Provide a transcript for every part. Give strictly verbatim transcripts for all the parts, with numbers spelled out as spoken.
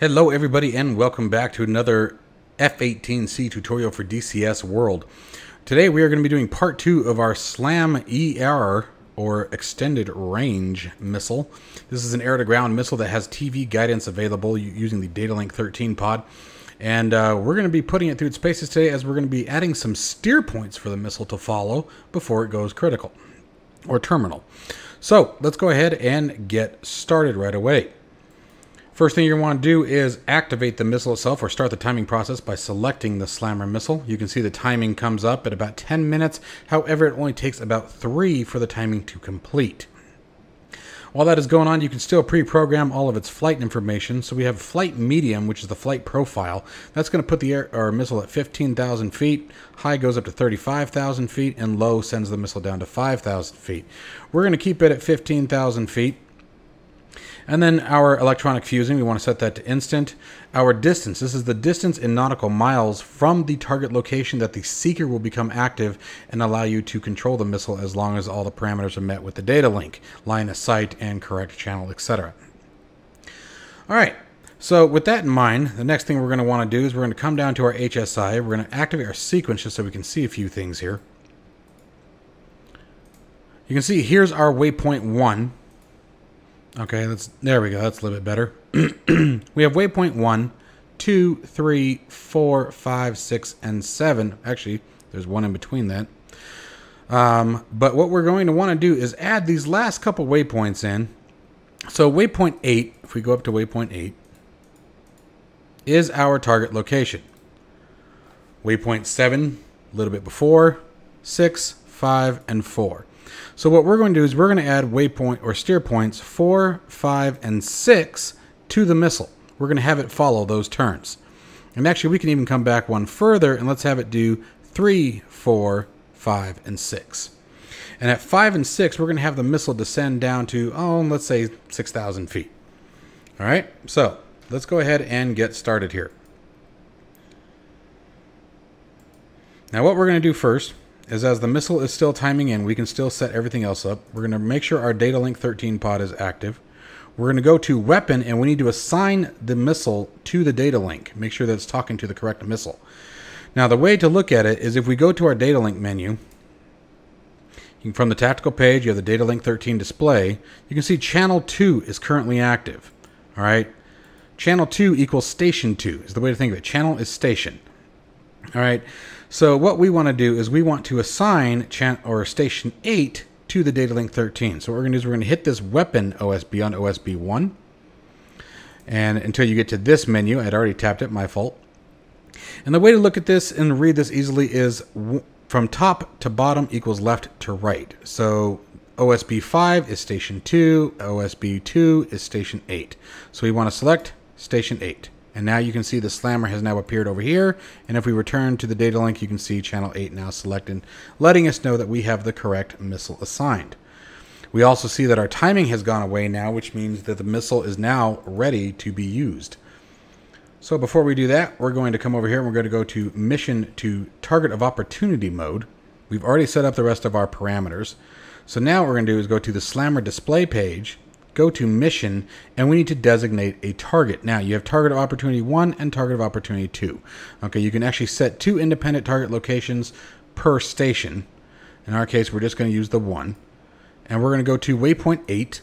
Hello everybody and welcome back to another F eighteen C tutorial for D C S World. Today we are going to be doing part two of our SLAM-E R, or Extended Range Missile. This is an air-to-ground missile that has T V guidance available using the Datalink thirteen pod. And uh, we're going to be putting it through its paces today, as we're going to be adding some steer points for the missile to follow before it goes critical or terminal. So let's go ahead and get started right away. First thing you want to do is activate the missile itself, or start the timing process, by selecting the SLAM-E R missile. You can see the timing comes up at about ten minutes. However, it only takes about three for the timing to complete. While that is going on, you can still pre-program all of its flight information. So we have flight medium, which is the flight profile. That's going to put the air, our missile at fifteen thousand feet. High goes up to thirty-five thousand feet, and low sends the missile down to five thousand feet. We're going to keep it at fifteen thousand feet. And then our electronic fusing, we want to set that to instant. Our distance, this is the distance in nautical miles from the target location that the seeker will become active and allow you to control the missile, as long as all the parameters are met with the data link, line of sight and correct channel, et cetera. All right, so with that in mind, the next thing we're going to want to do is we're going to come down to our H S I. We're going to activate our sequence just so we can see a few things here. You can see here's our waypoint one. Okay, that's, there we go. That's a little bit better. We have waypoint one, two, three, four, five, six, and seven. Actually, there's one in between that. Um, but what we're going to want to do is add these last couple waypoints in. So waypoint eight, if we go up to waypoint eight, is our target location. Waypoint seven, a little bit before, six, five, and four. So what we're going to do is we're going to add waypoint or steer points four, five, and six to the missile. We're going to have it follow those turns. And actually, we can even come back one further, and let's have it do three, four, five, and six. And at five and six, we're going to have the missile descend down to, oh, let's say six thousand feet. All right, so let's go ahead and get started here. Now what we're going to do first is, as the missile is still timing in, we can still set everything else up. We're going to make sure our Datalink thirteen pod is active. We're going to go to weapon, and we need to assign the missile to the Datalink. Make sure that it's talking to the correct missile. Now the way to look at it is, if we go to our Datalink menu, you can, from the tactical page, you have the Datalink thirteen display. You can see channel two is currently active. All right, channel two equals station two is the way to think of it. Channel is station. All right, so what we want to do is we want to assign chan or station eight to the Datalink thirteen. So what we're going to do is we're going to hit this weapon O S B on O S B one, and until you get to this menu, I'd already tapped it, my fault. And the way to look at this and read this easily is from top to bottom equals left to right. So O S B five is station two, O S B two is station eight. So we want to select station eight. And now you can see the SLAM-E R has now appeared over here. And if we return to the data link, you can see channel eight now selected, letting us know that we have the correct missile assigned. We also see that our timing has gone away now, which means that the missile is now ready to be used. So before we do that, we're going to come over here and we're going to go to Mission to Target of Opportunity mode. We've already set up the rest of our parameters. So now what we're going to do is go to the SLAM-E R display page, go to mission, and we need to designate a target. Now you have target of opportunity one and target of opportunity two. Okay, you can actually set two independent target locations per station. In our case, we're just going to use the one, and we're going to go to waypoint eight,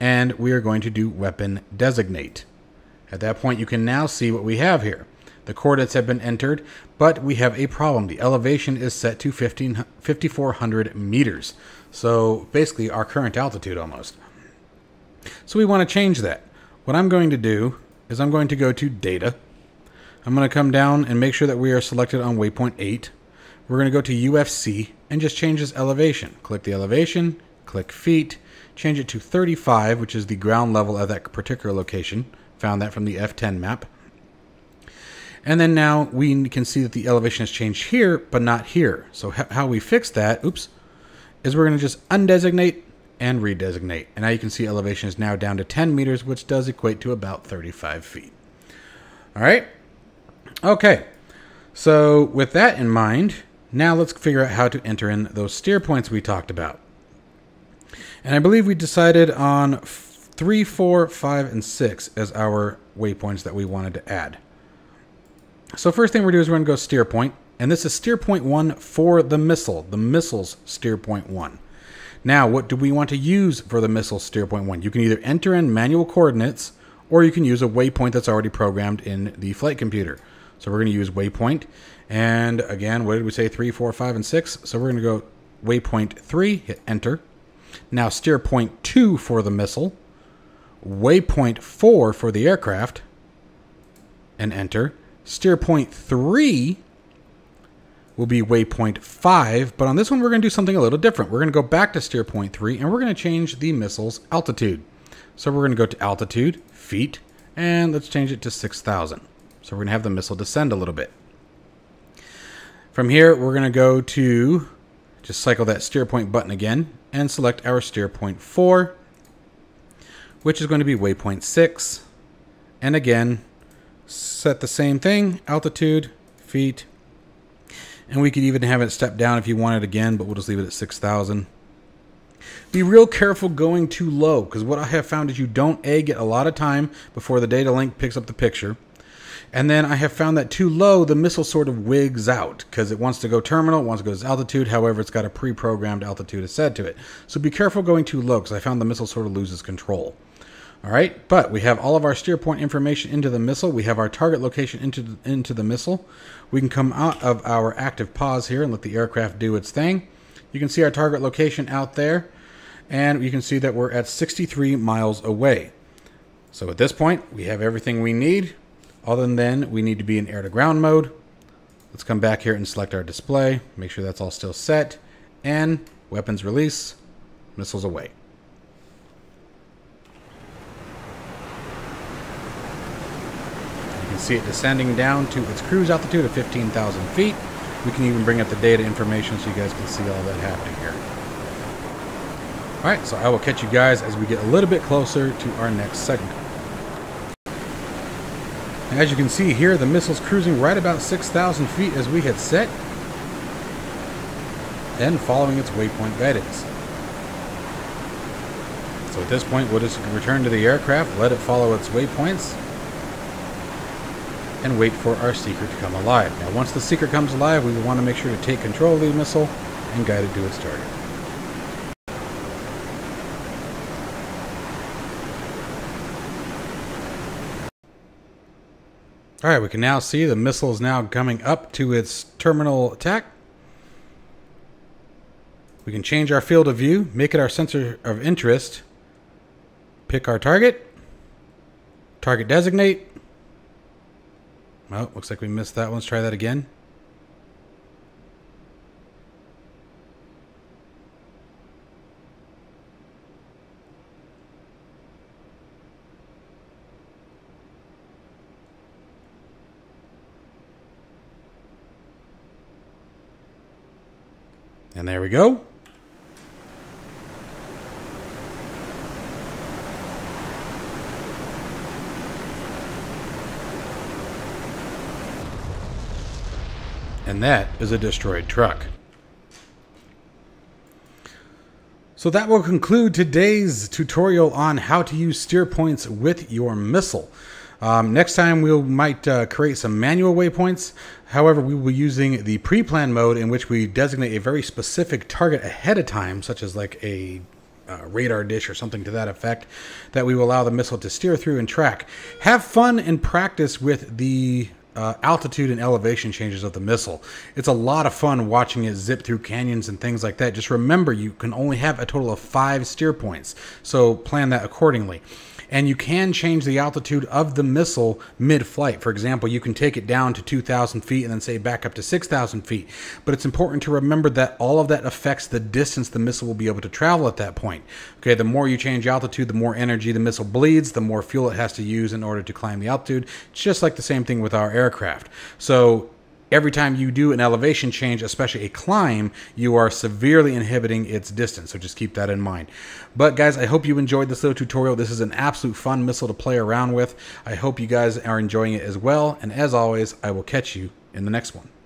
and we are going to do weapon designate. At that point, you can now see what we have here. The coordinates have been entered, but we have a problem. The elevation is set to fifty-four hundred meters. So basically our current altitude almost. So we want to change that. What I'm going to do is I'm going to go to data. I'm going to come down and make sure that we are selected on waypoint eight. We're going to go to U F C and just change this elevation. Click the elevation, click feet, change it to thirty-five, which is the ground level at that particular location. Found that from the F ten map. And then now we can see that the elevation has changed here, but not here. So how we fix that, oops, is we're going to just undesignate and redesignate. And now you can see elevation is now down to ten meters, which does equate to about thirty-five feet. All right. Okay. So with that in mind, now let's figure out how to enter in those steer points we talked about. And I believe we decided on three, four, five, and six as our waypoints that we wanted to add. So first thing we're going to do is we're going to go steer point. And this is steer point one for the missile. The missile's steer point one. Now, what do we want to use for the missile steer point one? You can either enter in manual coordinates, or you can use a waypoint that's already programmed in the flight computer. So we're going to use waypoint. And again, what did we say? Three, four, five, and six. So we're going to go waypoint three, hit enter. Now steer point two for the missile, waypoint four for the aircraft, and enter. Steer point three will be waypoint five, but on this one we're going to do something a little different. We're going to go back to steer point three, and we're going to change the missile's altitude. So we're going to go to altitude, feet, and let's change it to six thousand. So we're going to have the missile descend a little bit. From here, we're going to go to just cycle that steer point button again and select our steer point four, which is going to be waypoint six. And again, set the same thing, altitude, feet. And we could even have it step down if you want it again, but we'll just leave it at six thousand. Be real careful going too low, because what I have found is you don't A, get a lot of time before the data link picks up the picture. And then I have found that too low, the missile sort of wigs out because it wants to go terminal, it wants to go to its altitude. However, it's got a pre-programmed altitude ascent to it. So be careful going too low, because I found the missile sort of loses control. All right, but we have all of our steer point information into the missile. We have our target location into the, into the missile. We can come out of our active pause here and let the aircraft do its thing. You can see our target location out there, and you can see that we're at sixty-three miles away. So at this point, we have everything we need. Other than then, we need to be in air-to-ground mode. Let's come back here and select our display. Make sure that's all still set. And weapons release, missiles away. See it descending down to its cruise altitude of fifteen thousand feet. We can even bring up the data information so you guys can see all that happening here. All right, so I will catch you guys as we get a little bit closer to our next segment. Now, as you can see here, the missile's cruising right about six thousand feet as we had set, then following its waypoint guidance. So at this point, we'll just return to the aircraft, let it follow its waypoints, and wait for our seeker to come alive. Now, once the seeker comes alive, we will want to make sure to take control of the missile and guide it to its target. All right, we can now see the missile is now coming up to its terminal attack. We can change our field of view, make it our sensor of interest, pick our target, target designate. Well, looks like we missed that one. Let's try that again. And there we go. And that is a destroyed truck. So that will conclude today's tutorial on how to use steer points with your missile. Um, next time we might uh, create some manual waypoints. However, we will be using the pre-plan mode, in which we designate a very specific target ahead of time, such as like a Uh, radar dish or something to that effect, that we will allow the missile to steer through and track. Have fun and practice with the uh, altitude and elevation changes of the missile. It's a lot of fun watching it zip through canyons and things like that. Just remember, you can only have a total of five steer points, so plan that accordingly. And you can change the altitude of the missile mid-flight. For example, you can take it down to two thousand feet and then say back up to six thousand feet. But it's important to remember that all of that affects the distance the missile will be able to travel at that point. Okay, the more you change altitude, the more energy the missile bleeds, the more fuel it has to use in order to climb the altitude. It's just like the same thing with our aircraft. So every time you do an elevation change, especially a climb, you are severely inhibiting its distance. So just keep that in mind. But guys, I hope you enjoyed this little tutorial. This is an absolute fun missile to play around with. I hope you guys are enjoying it as well. And as always, I will catch you in the next one.